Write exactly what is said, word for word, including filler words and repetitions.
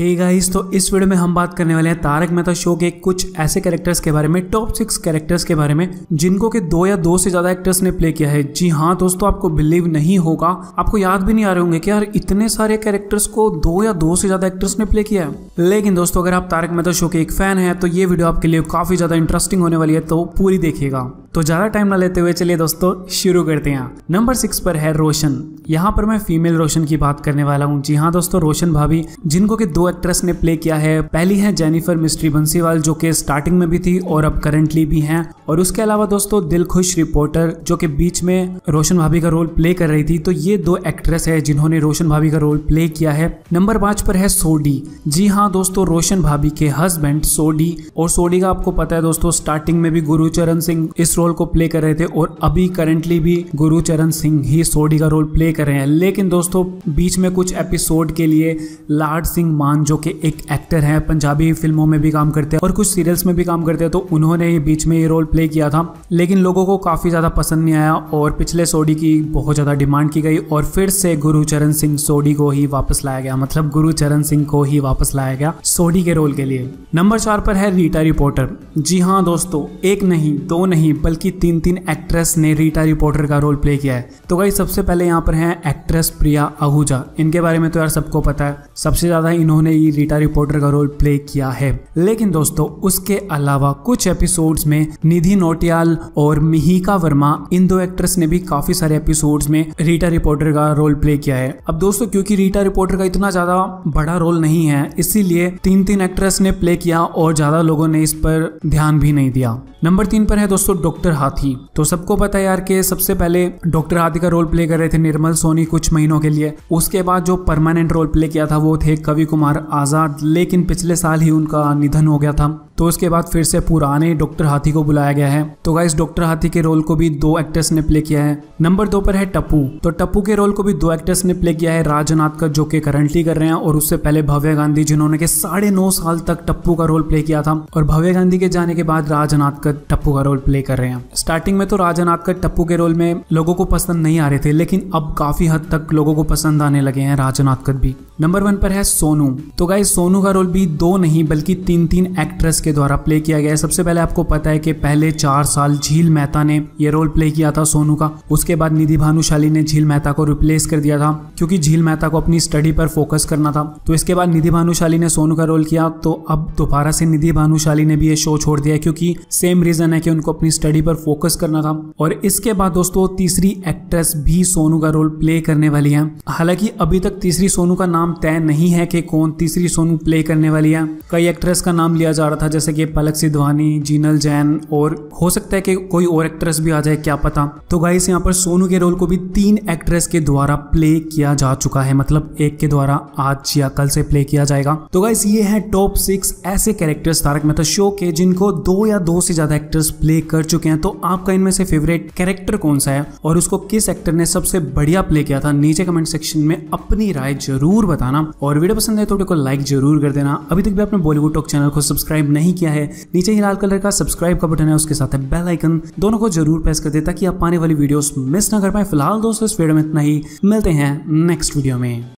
Hey guys, तो इस video में हम बात करने वाले हैं तारक मेहता शो के कुछ ऐसे कैरेक्टर्स के बारे में, टॉप सिक्स कैरेक्टर्स के बारे में जिनको कि दो या दो से ज्यादा एक्टर्स ने प्ले किया है। जी हाँ दोस्तों, आपको बिलीव नहीं होगा, आपको याद भी नहीं आ रहे होंगे कि यार इतने सारे कैरेक्टर्स को दो या दो से ज्यादा एक्टर्स ने प्ले किया है। लेकिन दोस्तों, अगर आप तारक मेहता शो के एक फैन है तो ये वीडियो आपके लिए काफी ज्यादा इंटरेस्टिंग होने वाली है, तो पूरी देखिएगा। तो ज्यादा टाइम ना लेते हुए चलिए दोस्तों शुरू करते हैं। नंबर सिक्स पर है रोशन। यहाँ पर मैं फीमेल रोशन की बात करने वाला हूँ। जी हाँ दोस्तों, रोशन भाभी, जिनको कि दो एक्ट्रेस ने प्ले किया है। पहली है जेनिफर मिस्ट्री बंसीवाल, जो कि स्टार्टिंग में भी थी और अब करंटली भी हैं, और उसके अलावा दोस्तों दिल खुश रिपोर्टर, जो कि बीच में रोशन भाभी का रोल प्ले कर रही थी। तो ये दो एक्ट्रेस है जिन्होंने रोशन भाभी का रोल प्ले किया है। नंबर पांच पर है सोडी। जी हाँ दोस्तों, रोशन भाभी के हस्बैंड सोडी, और सोडी का आपको पता है दोस्तों स्टार्टिंग में भी गुरु चरण सिंह इस रोल को प्ले कर रहे थे और अभी करंटली भी गुरु चरण सिंह ही सोडी का रोल प्ले कर रहे हैं। लेकिन दोस्तों बीच में कुछ एपिसोड के लिए लाड सिंह मान, जो कि एक एक्टर हैं, पंजाबी फिल्मों में भी काम करते हैं और कुछ सीरियल्स में भी काम करते हैं, तो उन्होंने बीच में ये रोल प्ले किया था, लेकिन लोगों को काफी ज्यादा पसंद नहीं आया और पिछले सोडी की बहुत ज्यादा डिमांड की गई और फिर से गुरु चरण सिंह सोडी को ही वापस लाया गया, मतलब गुरु चरण सिंह को ही वापस लाया गया सोडी के रोल के लिए। नंबर चार पर है रीटा रिपोर्टर। जी हाँ दोस्तों, एक नहीं, दो नहीं, बल्कि तीन तीन एक्ट्रेस ने रीटा रिपोर्टर का रोल प्ले किया है। तो गाइस, सबसे पहले यहाँ पर हैं एक्ट्रेस प्रिया आहूजा। इनके बारे में तो यार सबको पता है, सबसे ज्यादा इन्होंने ये रीटा रिपोर्टर का रोल प्ले किया है। लेकिन दोस्तों उसके अलावा कुछ एपिसोड्स में निधि नौटियाल और मिहीका वर्मा, इन दो एक्ट्रेस ने भी काफी सारे एपिसोड्स में रीटा रिपोर्टर का रोल प्ले किया है। अब दोस्तों क्योंकि रीटा रिपोर्टर का इतना ज्यादा बड़ा रोल नहीं है, इसीलिए तीन तीन एक्ट्रेस ने प्ले किया और ज्यादा लोगों ने इस पर ध्यान भी नहीं दिया। नंबर तीन पर है दोस्तों डॉक्टर हाथी। तो सबको पता है यार कि सबसे पहले डॉक्टर हाथी का रोल प्ले कर रहे थे निर्मल सोनी कुछ महीनों के लिए। उसके बाद जो परमानेंट रोल प्ले किया था वो थे कवि कुमार आजाद, लेकिन पिछले साल ही उनका निधन हो गया था। तो उसके बाद फिर से पुराने डॉक्टर हाथी को बुलाया गया है। तो गाइस, डॉक्टर हाथी के रोल को भी दो एक्टर्स ने प्ले किया है। नंबर दो पर है टप्पू। तो टप्पू के रोल को भी दो एक्टर्स ने प्ले किया है, राज अनादकत जो कि करंटली कर रहे हैं, और उससे पहले भव्य गांधी, जिन्होंने के साढ़े नौ साल तक टप्पू का रोल प्ले किया था, और भव्य गांधी के जाने के बाद राज अनादकत टप्पू का रोल प्ले कर रहे हैं। स्टार्टिंग में तो राज अनादकत टप्पू के रोल में लोगों को पसंद नहीं आ रहे थे, लेकिन अब काफी हद तक लोगों को पसंद आने लगे हैं राज अनादकत भी। नंबर वन पर है सोनू। तो गाइस, सोनू का रोल भी दो नहीं बल्कि तीन तीन एक्ट्रेस द्वारा प्ले किया गया है। सबसे पहले आपको पता है कि पहले चार साल झील मेहता ने यह रोल प्ले किया था सोनू का। उसके बाद निधि भानुशाली ने झील मेहता को रिप्लेस कर दिया था, क्योंकि झील मेहता को अपनी स्टडी पर फोकस करना था। तो इसके बाद निधि भानुशाली ने सोनू का रोल किया। तो अब दोबारा से निधि भानुशाली ने भी ये शो छोड़ दिया, क्योंकि सेम रीजन है कि उनको अपनी स्टडी पर फोकस करना था। और इसके बाद दोस्तों तीसरी एक्ट्रेस भी सोनू का रोल प्ले करने वाली है। हालांकि अभी तक तीसरी सोनू का नाम तय नहीं है कि कौन तीसरी सोनू प्ले करने वाली है। कई एक्ट्रेस का नाम लिया जा रहा था, जैसे कि पलक सिंधवानी, जीनल जैन, और हो सकता है कि कोई और एक्ट्रेस भी आ जाए, क्या पता। तो गाइस, यहाँ पर सोनू के रोल को भी तीन एक्ट्रेस के द्वारा प्ले किया जा चुका है, मतलब एक के द्वारा आज या कल से प्ले किया जाएगा। तो गाइस, ये है टॉप सिक्स ऐसे कैरेक्टर्स तारक मेहता शो के जिनको दो या दो से ज्यादा एक्टर्स प्ले कर चुके हैं। तो आपका इनमें से फेवरेट कैरेक्टर कौन सा है और उसको किस एक्टर ने सबसे बढ़िया प्ले किया था? नीचे कमेंट सेक्शन में अपनी राय जरूर बताना, और वीडियो पसंद आए तो वीडियो को लाइक जरूर कर देना। अभी तक भी आपने बॉलीवुड टॉक चैनल को सब्सक्राइब नहीं किया है, नीचे ही लाल कलर का सब्सक्राइब का बटन है, उसके साथ है बेल आइकन, दोनों को जरूर प्रेस कर दे ताकि आप आने वाली वीडियोस मिस ना कर पाए। फिलहाल दोस्तों इस वीडियो में इतना ही, मिलते हैं नेक्स्ट वीडियो में।